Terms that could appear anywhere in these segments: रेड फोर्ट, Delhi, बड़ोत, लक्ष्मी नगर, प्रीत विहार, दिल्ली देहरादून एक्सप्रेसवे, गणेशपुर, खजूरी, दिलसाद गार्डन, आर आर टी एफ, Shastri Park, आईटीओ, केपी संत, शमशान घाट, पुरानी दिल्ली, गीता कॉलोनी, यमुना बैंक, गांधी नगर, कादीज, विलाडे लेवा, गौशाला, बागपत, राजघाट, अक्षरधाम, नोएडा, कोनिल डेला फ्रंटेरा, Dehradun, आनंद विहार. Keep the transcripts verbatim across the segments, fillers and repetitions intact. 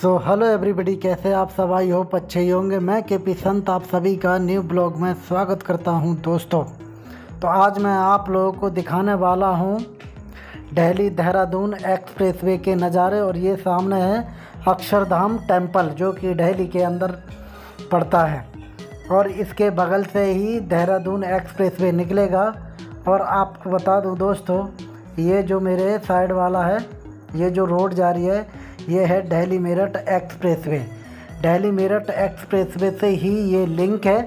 So hello everybody, कैसे आप सब? आई होप अच्छे ही होंगे। मैं केपी संत आप सभी का न्यू ब्लॉग में स्वागत करता हूं दोस्तों। तो आज मैं आप लोगों को दिखाने वाला हूं दिल्ली देहरादून एक्सप्रेसवे के नज़ारे। और ये सामने है अक्षरधाम टेम्पल जो कि दिल्ली के अंदर पड़ता है, और इसके बगल से ही देहरादून एक्सप्रेसवे निकलेगा। और आपको बता दूं दोस्तों, ये जो मेरे साइड वाला है, ये जो रोड जा रही है, ये है दिल्ली मेरठ एक्सप्रेसवे। दिल्ली मेरठ एक्सप्रेसवे से ही ये लिंक है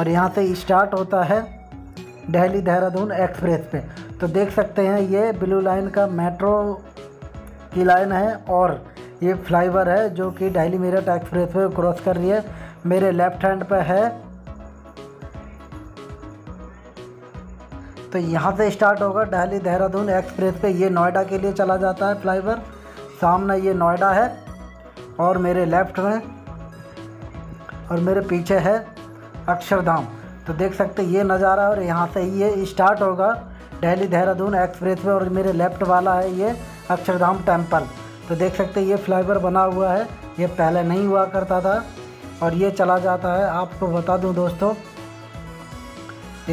और यहाँ से स्टार्ट होता है दिल्ली देहरादून एक्सप्रेसवे। तो देख सकते हैं ये ब्लू लाइन का मेट्रो की लाइन है और ये फ्लाईओवर है जो कि दिल्ली मेरठ एक्सप्रेसवे क्रॉस कर रही है। मेरे लेफ्ट हैंड पे है, तो यहाँ से स्टार्ट होगा दिल्ली देहरादून एक्सप्रेसवे। ये नोएडा के लिए चला जाता है फ्लाईओवर, सामने ये नोएडा है और मेरे लेफ्ट में और मेरे पीछे है अक्षरधाम। तो देख सकते ये नज़ारा, और यहाँ से ये स्टार्ट होगा दिल्ली देहरादून एक्सप्रेसवे। और मेरे लेफ्ट वाला है ये अक्षरधाम टेम्पल। तो देख सकते ये फ्लाईओवर बना हुआ है, ये पहले नहीं हुआ करता था। और ये चला जाता है, आपको बता दूं दोस्तों,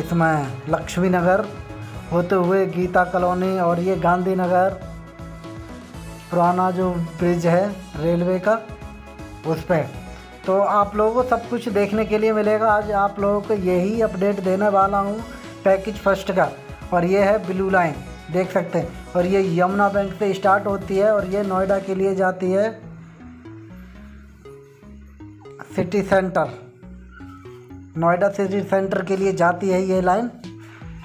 इसमें लक्ष्मी नगर होते हुए गीता कॉलोनी, और ये गांधी नगर पुराना जो ब्रिज है रेलवे का, उस पर। तो आप लोगों को सब कुछ देखने के लिए मिलेगा। आज आप लोगों को यही अपडेट देने वाला हूँ पैकेज फर्स्ट का। और ये है ब्लू लाइन, देख सकते हैं, और ये यमुना बैंक से स्टार्ट होती है और ये नोएडा के लिए जाती है city centre. नोएडा city centre के लिए जाती है ये लाइन,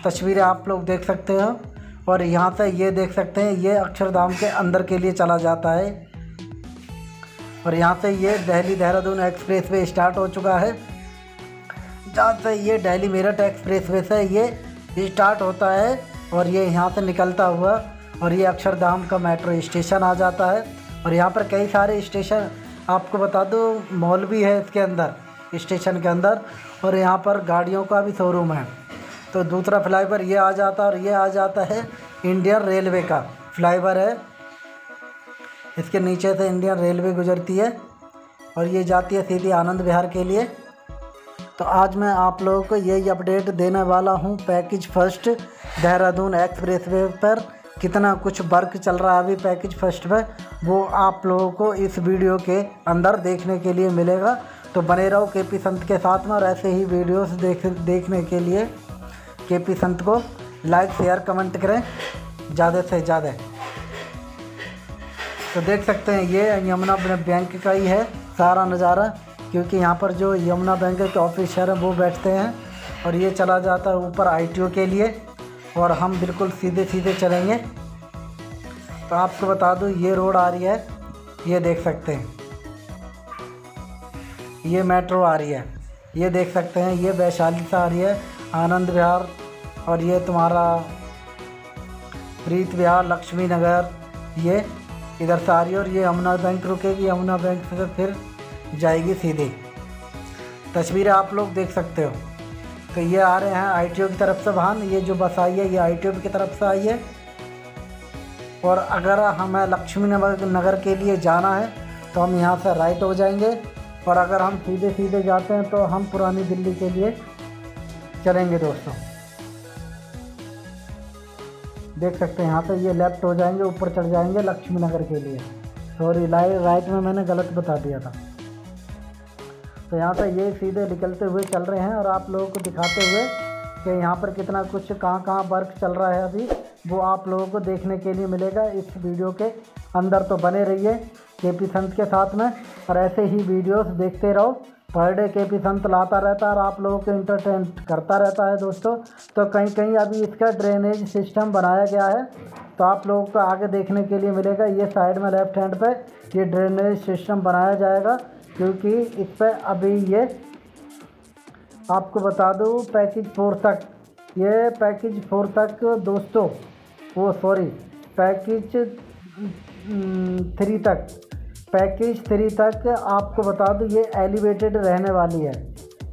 तस्वीरें आप लोग देख सकते हो। और यहाँ से ये देख सकते हैं ये अक्षरधाम के अंदर के लिए चला जाता है। और यहाँ से ये दिल्ली देहरादून एक्सप्रेसवे स्टार्ट हो चुका है, जहाँ से ये दिल्ली मेरठ एक्सप्रेसवे से ये स्टार्ट होता है और ये यहाँ से निकलता हुआ, और ये अक्षरधाम का मेट्रो स्टेशन आ जाता है। और यहाँ पर कई सारे स्टेशन, आपको बता दूँ मॉल भी है इसके अंदर, स्टेशन के अंदर, और यहाँ पर गाड़ियों का भी शोरूम है। तो दूसरा फ्लाईओवर ये आ जाता है, और ये आ जाता है इंडियन रेलवे का फ्लाईओवर है। इसके नीचे से इंडियन रेलवे गुजरती है और ये जाती है सीधी आनंद विहार के लिए। तो आज मैं आप लोगों को यही अपडेट देने वाला हूँ पैकेज फर्स्ट देहरादून एक्सप्रेसवे पर कितना कुछ वर्क चल रहा है अभी पैकेज फर्स्ट में, वो आप लोगों को इस वीडियो के अंदर देखने के लिए मिलेगा। तो बने रहो केपी संत के साथ में, और ऐसे ही वीडियोस देख देखने के लिए केपी संत को लाइक शेयर कमेंट करें ज़्यादा से ज़्यादा। तो देख सकते हैं ये यमुना बैंक का ही है सारा नज़ारा, क्योंकि यहाँ पर जो यमुना बैंक के ऑफिसर हैं वो बैठते हैं। और ये चला जाता है ऊपर आईटीओ के लिए, और हम बिल्कुल सीधे सीधे चलेंगे। तो आपको बता दूँ ये रोड आ रही है, ये देख सकते हैं, ये मेट्रो आ रही है, ये देख सकते हैं, ये वैशाली से आ रही है आनंद विहार, और ये तुम्हारा प्रीत विहार, लक्ष्मी नगर, ये इधर से आ रही है। और ये यमुना बैंक रुकेगी, यमुना बैंक से फिर जाएगी सीधे। तस्वीरें आप लोग देख सकते हो। तो ये आ रहे हैं आईटीओ की तरफ से वाहन, ये जो बस आई है ये आईटीओ की तरफ से आई है। और अगर हमें लक्ष्मी नगर के लिए जाना है तो हम यहाँ से राइट हो जाएंगे, और अगर हम सीधे सीधे जाते हैं तो हम पुरानी दिल्ली के लिए चलेंगे दोस्तों। देख सकते हैं यहाँ से ये लेफ्ट हो जाएंगे, ऊपर चढ़ जाएंगे लक्ष्मी नगर के लिए। सॉरी, राइट में मैंने गलत बता दिया था। तो यहाँ से ये सीधे निकलते हुए चल रहे हैं, और आप लोगों को दिखाते हुए कि यहाँ पर कितना कुछ कहाँ कहाँ वर्क चल रहा है अभी, वो आप लोगों को देखने के लिए मिलेगा इस वीडियो के अंदर। तो बने रहिए केपी संत के साथ में, और ऐसे ही वीडियोस देखते रहो। पर डे केपी संत लाता रहता है और आप लोगों को इंटरटेन करता रहता है दोस्तों। तो कहीं कहीं अभी इसका ड्रेनेज सिस्टम बनाया गया है, तो आप लोगों को आगे देखने के लिए मिलेगा। ये साइड में लेफ्ट हैंड पे ये ड्रेनेज सिस्टम बनाया जाएगा, क्योंकि इस पर अभी ये आपको बता दूँ पैकेज फोर तक, ये पैकेज फोर तक दोस्तों, वो सॉरी पैकेज थ्री तक, पैकेज थ्री तक आपको बता दूं ये एलिवेटेड रहने वाली है,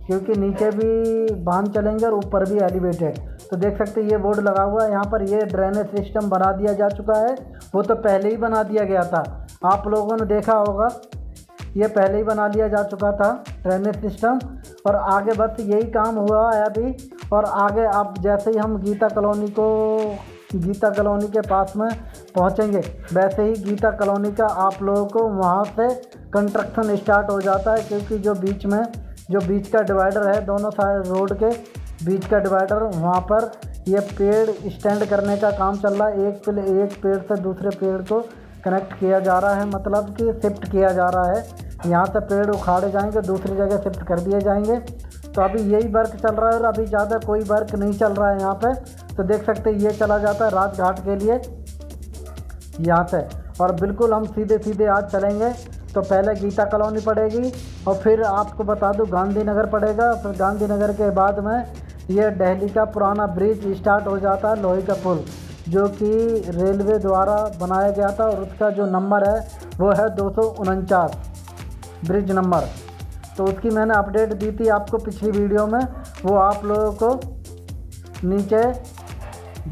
क्योंकि नीचे भी बांध चलेंगे और ऊपर भी एलिवेटेड। तो देख सकते हैं ये बोर्ड लगा हुआ है, यहाँ पर ये ड्रेनेज सिस्टम बना दिया जा चुका है, वो तो पहले ही बना दिया गया था। आप लोगों ने देखा होगा ये पहले ही बना लिया जा चुका था ड्रेनेज सिस्टम, और आगे बस यही काम हुआ है अभी। और आगे अब जैसे ही हम गीता कॉलोनी को गीता कॉलोनी के पास में पहुंचेंगे, वैसे ही गीता कॉलोनी का आप लोगों को वहां से कंस्ट्रक्शन स्टार्ट हो जाता है, क्योंकि जो बीच में जो बीच का डिवाइडर है, दोनों साइड रोड के बीच का डिवाइडर, वहां पर ये पेड़ स्टैंड करने का काम चल रहा है। एक पे एक पेड़ से दूसरे पेड़ को कनेक्ट किया जा रहा है, मतलब कि शिफ्ट किया जा रहा है। यहाँ से पेड़ उखाड़े जाएंगे, दूसरी जगह शिफ्ट कर दिए जाएंगे। तो अभी यही वर्क चल रहा है और अभी ज़्यादा कोई वर्क नहीं चल रहा है यहाँ पे। तो देख सकते हैं ये चला जाता है राजघाट के लिए यहाँ से, और बिल्कुल हम सीधे सीधे आज चलेंगे तो पहले गीता कॉलोनी पड़ेगी, और फिर आपको बता दूं गांधी नगर पड़ेगा, फिर गांधी नगर के बाद में ये दिल्ली का पुराना ब्रिज स्टार्ट हो जाता है, लोहे का पुल, जो कि रेलवे द्वारा बनाया गया था, और उसका जो नंबर है वो है दो सौ उनचास ब्रिज नंबर। तो उसकी मैंने अपडेट दी थी आपको पिछली वीडियो में, वो आप लोगों को नीचे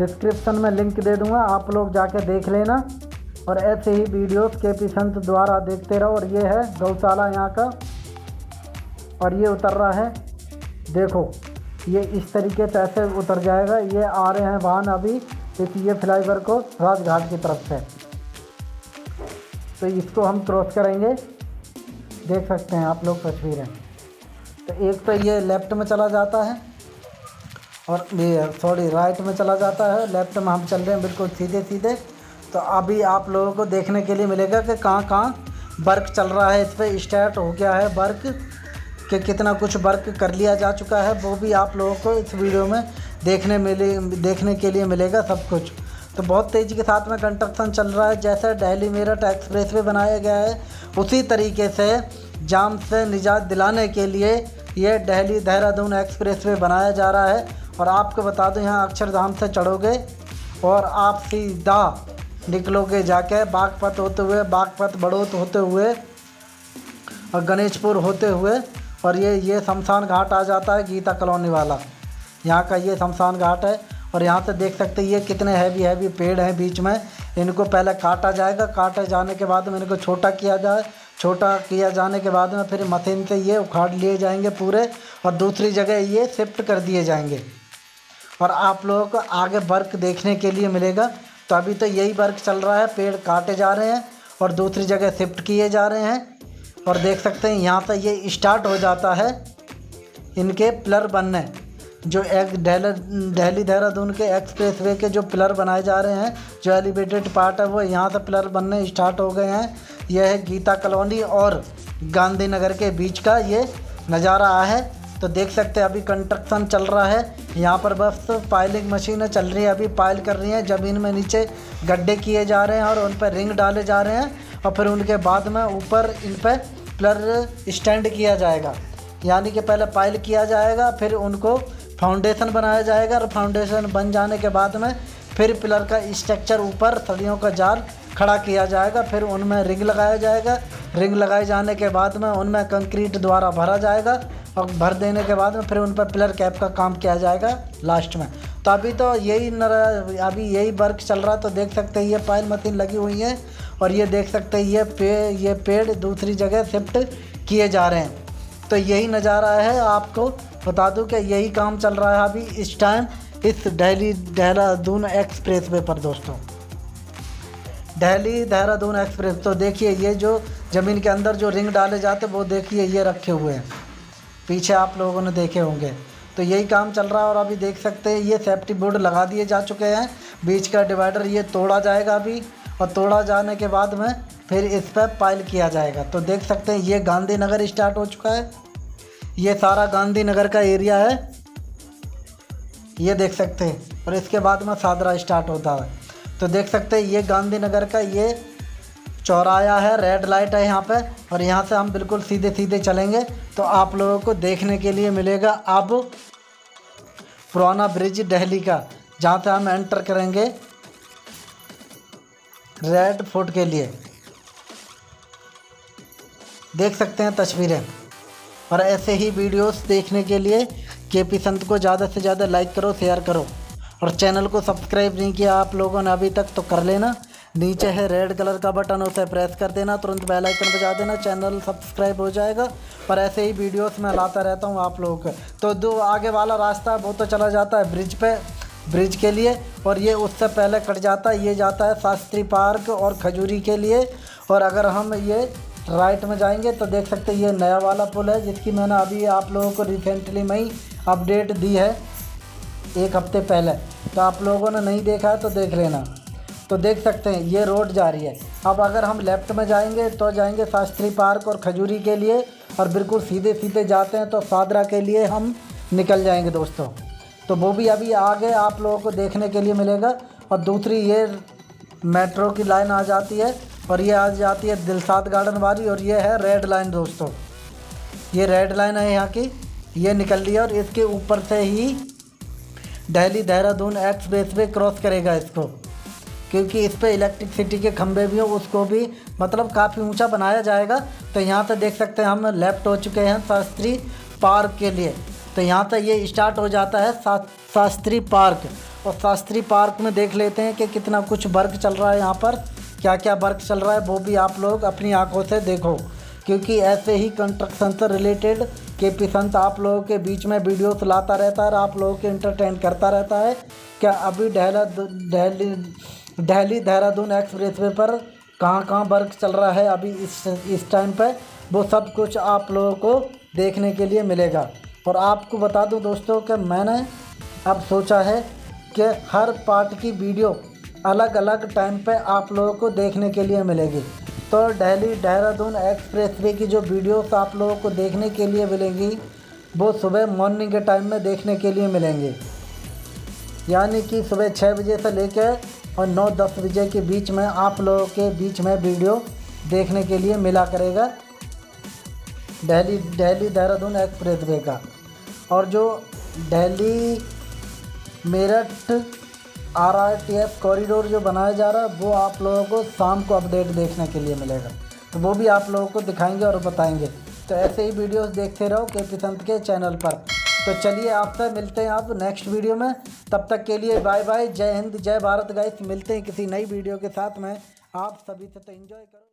डिस्क्रिप्शन में लिंक दे दूंगा, आप लोग जाके देख लेना। और ऐसे ही वीडियोस केपी संत द्वारा देखते रहो। और ये है गौशाला यहाँ का, और ये उतर रहा है, देखो ये इस तरीके से ऐसे उतर जाएगा। ये आ रहे हैं वाहन अभी इस ये फ्लाईओवर को राजघाट की तरफ से, तो इसको हम क्रॉस करेंगे, देख सकते हैं आप लोग तस्वीरें। तो एक तो ये लेफ़्ट में चला जाता है, और ये सॉरी राइट में चला जाता है, लेफ़्ट में हम चल रहे हैं बिल्कुल सीधे सीधे। तो अभी आप लोगों को देखने के लिए मिलेगा कि कहाँ कहाँ वर्क चल रहा है, इस पर स्टार्ट हो गया है वर्क, कि कितना कुछ वर्क कर लिया जा चुका है, वो भी आप लोगों को इस वीडियो में देखने मिले देखने के लिए मिलेगा सब कुछ। तो बहुत तेज़ी के साथ में कंस्ट्रक्शन चल रहा है। जैसे दिल्ली मेरठ एक्सप्रेसवे बनाया गया है, उसी तरीके से जाम से निजात दिलाने के लिए यह दिल्ली देहरादून एक्सप्रेसवे बनाया जा रहा है। और आपको बता दूं, यहाँ अक्षरधाम से चढ़ोगे और आप सीधा निकलोगे जाके बागपत होते हुए, बागपत बड़ोत होते हुए और गणेशपुर होते हुए, और ये ये शमशान घाट आ जाता है, गीता कॉलोनी वाला यहाँ का ये शमशान घाट है। और यहाँ से देख सकते हैं ये कितने हैवी हैवी पेड़ हैं बीच में, इनको पहले काटा जाएगा, काटे जाने के बाद में इनको छोटा किया जाए, छोटा किया जाने के बाद में फिर मशीन से ये उखाड़ लिए जाएंगे पूरे, और दूसरी जगह ये शिफ्ट कर दिए जाएंगे। और आप लोगों को आगे वर्क देखने के लिए मिलेगा। तो अभी तो यही वर्क चल रहा है, पेड़ काटे जा रहे हैं और दूसरी जगह शिफ्ट किए जा रहे हैं। और देख सकते हैं यहाँ से ये स्टार्ट हो जाता है इनके पिलर बनने, जो एक दिल्ली देहरादून के एक्सप्रेसवे के जो पिलर बनाए जा रहे हैं, जो एलिवेटेड पार्ट है, वो यहाँ से पिलर बनने स्टार्ट हो गए हैं। यह है गीता कॉलोनी और गांधी नगर के बीच का ये नज़ारा है। तो देख सकते हैं अभी कंस्ट्रक्शन चल रहा है यहाँ पर, बस पाइलिंग मशीनें चल रही हैं, अभी पाइल कर रही हैं, ज़मीन में नीचे गड्ढे किए जा रहे हैं और उन पर रिंग डाले जा रहे हैं, और फिर उनके बाद में ऊपर इन पर पिलर स्टैंड किया जाएगा। यानी कि पहले पाइल किया जाएगा, फिर उनको फाउंडेशन बनाया जाएगा, और फाउंडेशन बन जाने के बाद में फिर पिलर का स्ट्रक्चर ऊपर सरियों का जाल खड़ा किया जाएगा, फिर उनमें रिंग लगाया जाएगा, रिंग लगाए जाने के बाद में उनमें कंक्रीट द्वारा भरा जाएगा, और भर देने के बाद में फिर उन पर पिलर कैप का काम किया जाएगा लास्ट में। तो अभी तो यही अभी यही वर्क चल रहा। तो देख सकते हैं ये पाइल मशीन लगी हुई है, और ये देख सकते हैं ये पे ये पेड़ दूसरी जगह शिफ्ट किए जा रहे हैं। तो यही नज़ारा है, आपको बता दूं कि यही काम चल रहा है अभी इस टाइम इस दिल्ली देहरादून एक्सप्रेसवे पर। दोस्तों दिल्ली देहरादून एक्सप्रेस, तो देखिए ये जो ज़मीन के अंदर जो रिंग डाले जाते वो देखिए ये रखे हुए हैं, पीछे आप लोगों ने देखे होंगे। तो यही काम चल रहा है। और अभी देख सकते हैं ये सेफ्टी बोर्ड लगा दिए जा चुके हैं, बीच का डिवाइडर ये तोड़ा जाएगा अभी, और तोड़ा जाने के बाद में फिर इस पर पाइल किया जाएगा। तो देख सकते हैं ये गांधी नगर स्टार्ट हो चुका है, ये सारा गांधी नगर का एरिया है, ये देख सकते हैं। और इसके बाद में सादरा स्टार्ट होता है। तो देख सकते हैं ये गांधी नगर का ये चौराया है, रेड लाइट है यहाँ पे, और यहाँ से हम बिल्कुल सीधे सीधे चलेंगे तो आप लोगों को देखने के लिए मिलेगा अब पुराना ब्रिज दिल्ली का, जहाँ से हम एंटर करेंगे रेड फोर्ट के लिए। देख सकते हैं तस्वीरें। और ऐसे ही वीडियोस देखने के लिए केपी संत को ज़्यादा से ज़्यादा लाइक करो, शेयर करो, और चैनल को सब्सक्राइब नहीं किया आप लोगों ने अभी तक तो कर लेना, नीचे है रेड कलर का बटन, उसे प्रेस कर देना, तुरंत बेल आइकन बजा देना, चैनल सब्सक्राइब हो जाएगा। पर ऐसे ही वीडियोस मैं लाता रहता हूँ आप लोगों को। तो दो आगे वाला रास्ता वो तो चला जाता है ब्रिज पे, ब्रिज के लिए, और ये उससे पहले कट जाता है, ये जाता है शास्त्री पार्क और खजूरी के लिए। और अगर हम ये राइट में जाएंगे तो देख सकते हैं ये नया वाला पुल है, जिसकी मैंने अभी आप लोगों को रिसेंटली में ही अपडेट दी है एक हफ्ते पहले, तो आप लोगों ने नहीं देखा है तो देख लेना। तो देख सकते हैं ये रोड जा रही है। अब अगर हम लेफ़्ट में जाएंगे तो जाएंगे शास्त्री पार्क और खजूरी के लिए, और बिल्कुल सीधे सीधे जाते हैं तो सादरा के लिए हम निकल जाएंगे दोस्तों। तो वो भी अभी आगे आप लोगों को देखने के लिए मिलेगा। और दूसरी ये मेट्रो की लाइन आ जाती है, और ये आ जाती है दिलसाद गार्डन वाली, और ये है रेड लाइन दोस्तों, ये रेड लाइन है यहाँ की, ये निकल रही है। और इसके ऊपर से ही दिल्ली देहरादून एक्सप्रेसवे क्रॉस करेगा इसको, क्योंकि इस पर इलेक्ट्रिसिटी के खंभे भी हो, उसको भी मतलब काफ़ी ऊंचा बनाया जाएगा। तो यहाँ से देख सकते हैं हम लेफ्ट हो चुके हैं शास्त्री पार्क के लिए। तो यहाँ से ये स्टार्ट हो जाता है शास्त्री पार्क, और शास्त्री पार्क में देख लेते हैं कि कितना कुछ वर्क चल रहा है यहाँ पर, क्या क्या वर्क चल रहा है वो भी आप लोग अपनी आंखों से देखो, क्योंकि ऐसे ही कंस्ट्रक्शन से रिलेटेड केपी संत आप लोगों के बीच में वीडियोस लाता रहता है और आप लोगों के एंटरटेन करता रहता है। क्या अभी दिल्ली दिल्ली देहरादून एक्सप्रेसवे पर कहाँ कहाँ वर्क चल रहा है अभी इस इस टाइम पर, वो सब कुछ आप लोगों को देखने के लिए मिलेगा। और आपको बता दूं दोस्तों कि मैंने अब सोचा है कि हर पार्ट की वीडियो अलग अलग टाइम पे आप लोगों को देखने के लिए मिलेगी। तो दिल्ली देहरादून एक्सप्रेसवे की जो वीडियोस आप लोगों को देखने के लिए मिलेंगी वो सुबह मॉर्निंग के टाइम में देखने के लिए मिलेंगी, यानी कि सुबह छः बजे से लेकर और नौ दस बजे के बीच में आप लोगों के बीच में वीडियो देखने के लिए मिला करेगा दिल्ली दिल्ली देहरादून एक्सप्रेसवे का। और जो Delhi Meerut आर आर टी एफ corridor जो बनाया जा रहा है वो आप लोगों को शाम को अपडेट देखने के लिए मिलेगा, तो वो भी आप लोगों को दिखाएंगे और बताएंगे। तो ऐसे ही वीडियोस देखते रहो केपी संत के चैनल पर। तो चलिए आपसे मिलते हैं आप नेक्स्ट वीडियो में, तब तक के लिए बाय बाय, जय हिंद जय भारत गाइस। मिलते हैं किसी नई वीडियो के साथ में, आप सभी से तो एंजॉय करो।